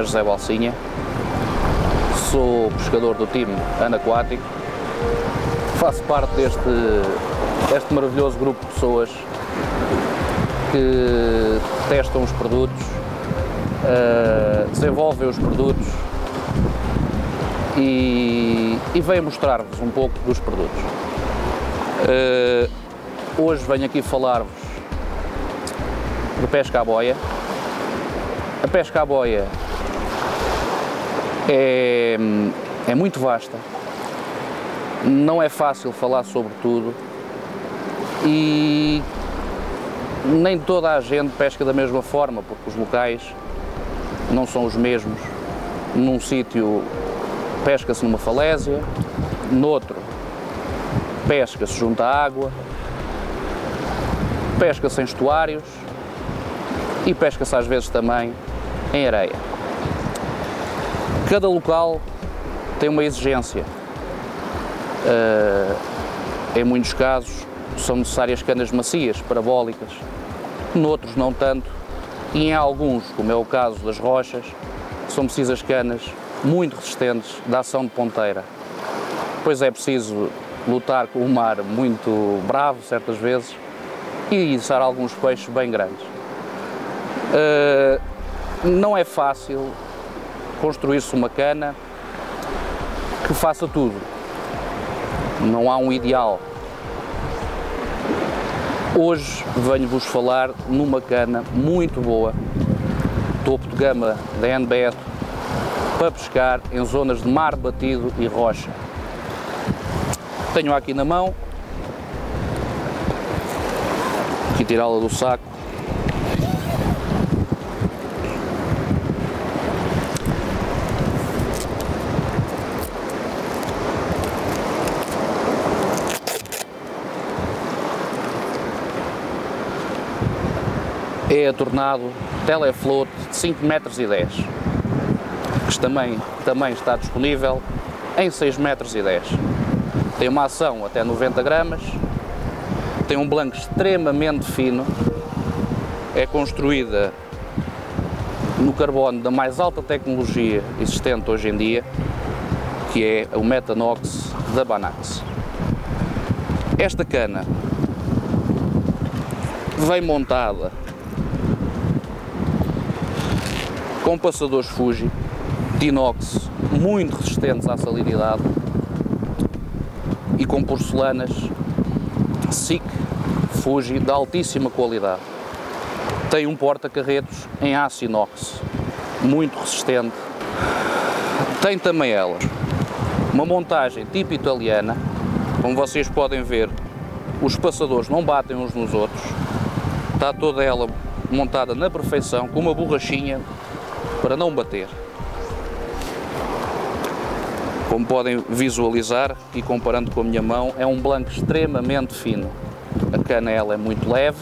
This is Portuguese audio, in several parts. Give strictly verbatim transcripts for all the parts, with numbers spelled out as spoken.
é José Balsinha, sou pescador do time Anaquático, faço parte deste, deste maravilhoso grupo de pessoas que testam os produtos, uh, desenvolvem os produtos e, e venho mostrar-vos um pouco dos produtos. Uh, hoje venho aqui falar-vos de pesca à boia. A pesca à boia é, é muito vasta, não é fácil falar sobre tudo e nem toda a gente pesca da mesma forma, porque os locais não são os mesmos. Num sítio pesca-se numa falésia, noutro pesca-se junto à água, pesca-se em estuários e pesca-se às vezes também em areia. Cada local tem uma exigência. Uh, em muitos casos são necessárias canas macias, parabólicas, noutros não tanto, e em alguns, como é o caso das rochas, são precisas canas muito resistentes da ação de ponteira, pois é preciso lutar com o mar muito bravo certas vezes e içar alguns peixes bem grandes. Uh, não é fácil construir-se uma cana que faça tudo, não há um ideal. Hoje venho-vos falar numa cana muito boa, topo de gama da N B S, para pescar em zonas de mar batido e rocha. Tenho aqui na mão, aqui tirá-la do saco. É a Tornado Telefloat de cinco metros e dez, que também, também está disponível em seis metros e dez. Tem uma ação até noventa gramas, tem um blanco extremamente fino, é construída no carbono da mais alta tecnologia existente hoje em dia, que é o Metanox da Banax. Esta cana vem montada com passadores Fuji de inox muito resistentes à salinidade e com porcelanas S I C Fuji de altíssima qualidade. Tem um porta-carretos em aço inox muito resistente. Tem também ela uma montagem tipo italiana, como vocês podem ver, os passadores não batem uns nos outros, está toda ela montada na perfeição com uma borrachinha para não bater. Como podem visualizar e comparando com a minha mão, é um blanco extremamente fino. A cana ela é muito leve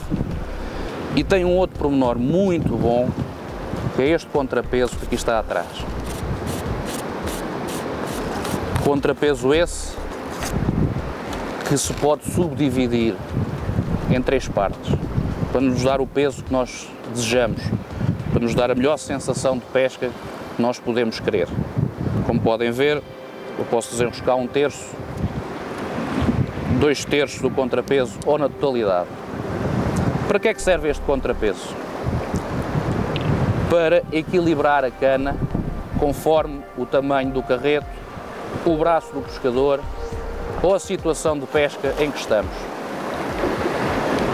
e tem um outro pormenor muito bom, que é este contrapeso que aqui está atrás. Contrapeso esse que se pode subdividir em três partes para nos dar o peso que nós desejamos, para nos dar a melhor sensação de pesca que nós podemos querer. Como podem ver, eu posso desenroscar um terço, dois terços do contrapeso ou na totalidade. Para que é que serve este contrapeso? Para equilibrar a cana conforme o tamanho do carreto, o braço do pescador ou a situação de pesca em que estamos.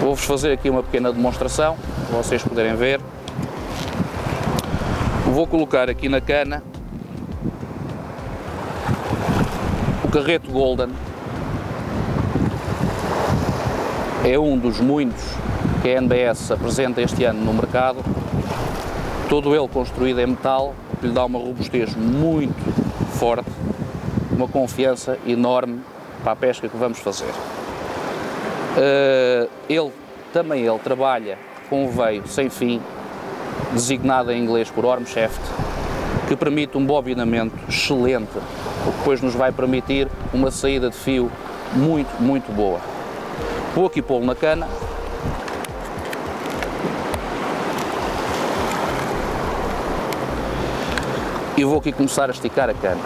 Vou-vos fazer aqui uma pequena demonstração, para vocês poderem ver. Vou colocar aqui na cana o carreto Golden, é um dos muitos que a N B S apresenta este ano no mercado, todo ele construído em metal, que lhe dá uma robustez muito forte, uma confiança enorme para a pesca que vamos fazer. Uh, ele, também ele trabalha com um veio sem fim, designada em inglês por Ormshaft, que permite um bobinamento excelente, o que depois nos vai permitir uma saída de fio muito, muito boa. Vou aqui pô-lo na cana. eu vou aqui começar a esticar a cana.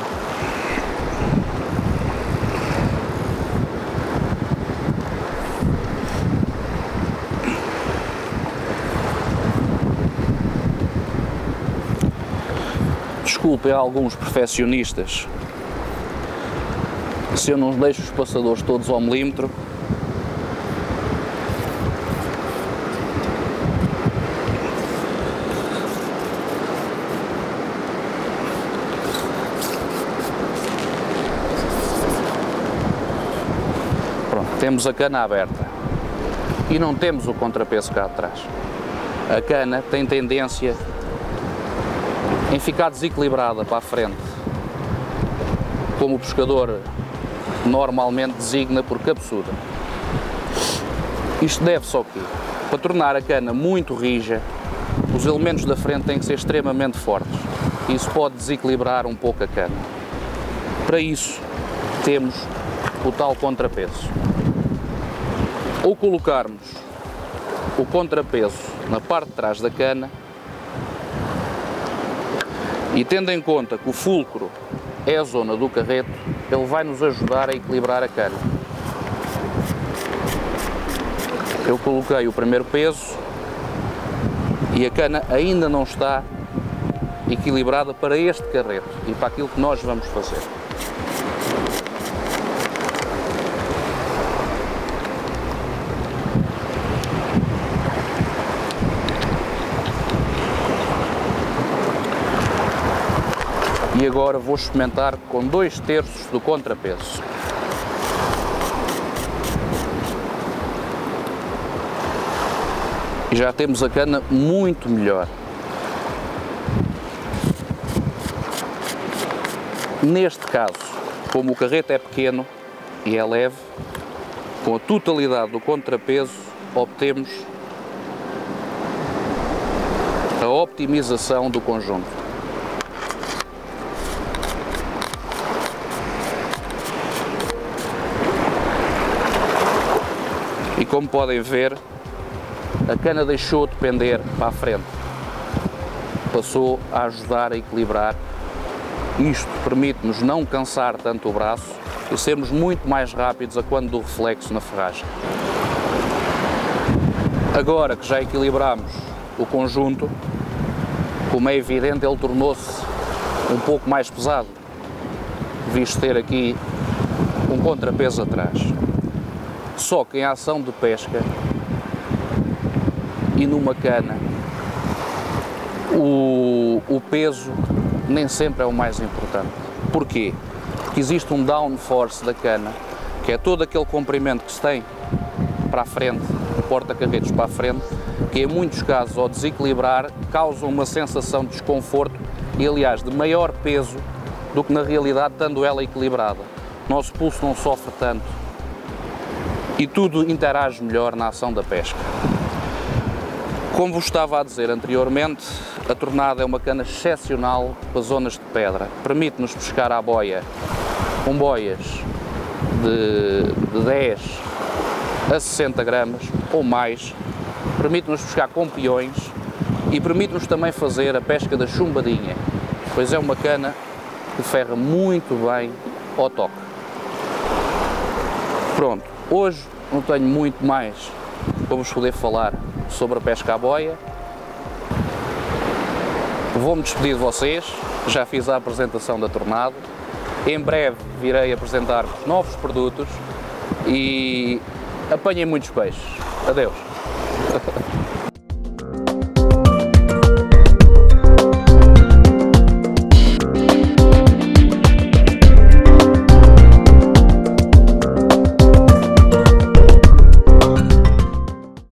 Desculpem alguns perfeccionistas se eu não deixo os passadores todos ao milímetro, pronto, temos a cana aberta e não temos o contrapeso cá atrás. A cana tem tendência em ficar desequilibrada para a frente, como o pescador normalmente designa por cabeçuda. Isto deve-se ao quê? Para tornar a cana muito rija, os elementos da frente têm que ser extremamente fortes. Isso pode desequilibrar um pouco a cana. Para isso, temos o tal contrapeso. Ou colocarmos o contrapeso na parte de trás da cana, e tendo em conta que o fulcro é a zona do carreto, ele vai nos ajudar a equilibrar a cana. Eu coloquei o primeiro peso e a cana ainda não está equilibrada para este carreto e para aquilo que nós vamos fazer. E agora vou experimentar com dois terços do contrapeso. E já temos a cana muito melhor. Neste caso, como o carrete é pequeno e é leve, com a totalidade do contrapeso obtemos a optimização do conjunto. E como podem ver, a cana deixou de pender para a frente, passou a ajudar a equilibrar. Isto permite-nos não cansar tanto o braço e sermos muito mais rápidos a quando do reflexo na ferragem. Agora que já equilibramos o conjunto, como é evidente, ele tornou-se um pouco mais pesado, visto ter aqui um contrapeso atrás. Só que em ação de pesca e numa cana, o, o peso nem sempre é o mais importante. Porquê? Porque existe um downforce da cana, que é todo aquele comprimento que se tem para a frente, o porta-carretos para a frente, que em muitos casos, ao desequilibrar, causa uma sensação de desconforto e, aliás, de maior peso do que na realidade, estando ela equilibrada. Nosso pulso não sofre tanto. E tudo interage melhor na ação da pesca. Como vos estava a dizer anteriormente, a Tornado é uma cana excepcional para zonas de pedra. Permite-nos pescar à boia com boias de, de dez a sessenta gramas ou mais, permite-nos pescar com peões e permite-nos também fazer a pesca da chumbadinha, pois é uma cana que ferra muito bem ao toque. Pronto. Hoje não tenho muito mais para vos poder falar sobre a pesca à boia. Vou-me despedir de vocês, já fiz a apresentação da Tornado. Em breve virei apresentar-vos novos produtos e apanhem muitos peixes. Adeus!